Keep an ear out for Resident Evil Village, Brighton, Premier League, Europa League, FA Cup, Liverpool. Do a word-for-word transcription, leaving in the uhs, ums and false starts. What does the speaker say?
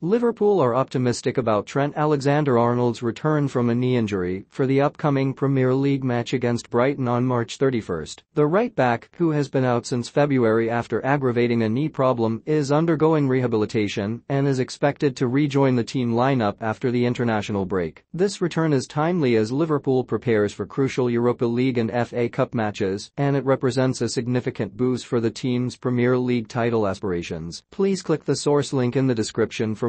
Liverpool are optimistic about Trent Alexander-Arnold's return from a knee injury for the upcoming Premier League match against Brighton on March thirty-first. The right-back, who has been out since February after aggravating a knee problem, is undergoing rehabilitation and is expected to rejoin the team lineup after the international break. This return is timely as Liverpool prepares for crucial Europa League and F A Cup matches, and it represents a significant boost for the team's Premier League title aspirations. Please click the source link in the description for